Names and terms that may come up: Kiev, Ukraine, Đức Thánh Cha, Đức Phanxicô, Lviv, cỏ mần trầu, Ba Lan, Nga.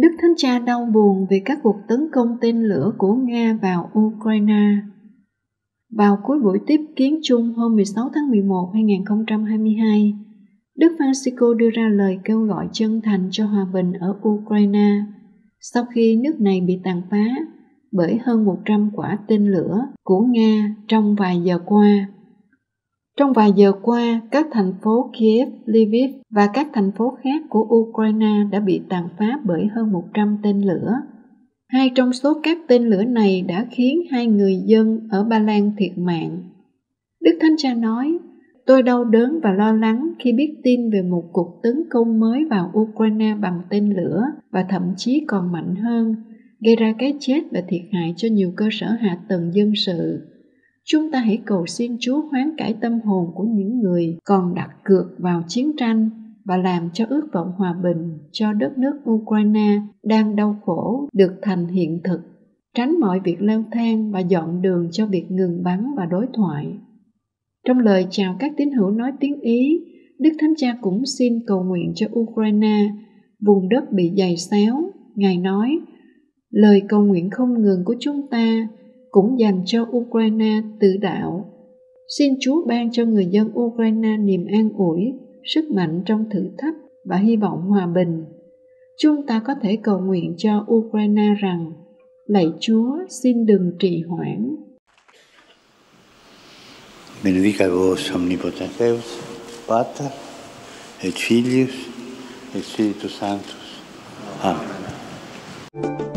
Đức Thánh Cha đau buồn về các cuộc tấn công tên lửa của Nga vào Ukraine. Vào cuối buổi tiếp kiến chung hôm 16 tháng 11, 2022, Đức Phanxicô đưa ra lời kêu gọi chân thành cho hòa bình ở Ukraine sau khi nước này bị tàn phá bởi hơn 100 quả tên lửa của Nga trong vài giờ qua. Trong vài giờ qua, các thành phố Kiev, Lviv và các thành phố khác của Ukraine đã bị tàn phá bởi hơn 100 tên lửa. Hai trong số các tên lửa này đã khiến 2 người dân ở Ba Lan thiệt mạng. Đức Thánh Cha nói, tôi đau đớn và lo lắng khi biết tin về một cuộc tấn công mới vào Ukraine bằng tên lửa và thậm chí còn mạnh hơn, gây ra cái chết và thiệt hại cho nhiều cơ sở hạ tầng dân sự. Chúng ta hãy cầu xin Chúa hoán cải tâm hồn của những người còn đặt cược vào chiến tranh và làm cho ước vọng hòa bình cho đất nước Ukraine đang đau khổ được thành hiện thực, tránh mọi việc leo thang và dọn đường cho việc ngừng bắn và đối thoại. Trong lời chào các tín hữu nói tiếng Ý, Đức Thánh Cha cũng xin cầu nguyện cho Ukraine, vùng đất bị dày xéo. Ngài nói, lời cầu nguyện không ngừng của chúng ta cũng dành cho Ukraine tự đạo. Xin Chúa ban cho người dân Ukraine niềm an ủi, sức mạnh trong thử thách và hy vọng hòa bình. Chúng ta có thể cầu nguyện cho Ukraine rằng, lạy Chúa, xin đừng trì hoãn. Benedica vos omnipotens Deus, Pater et Filius et Spiritus Sanctus. Amen.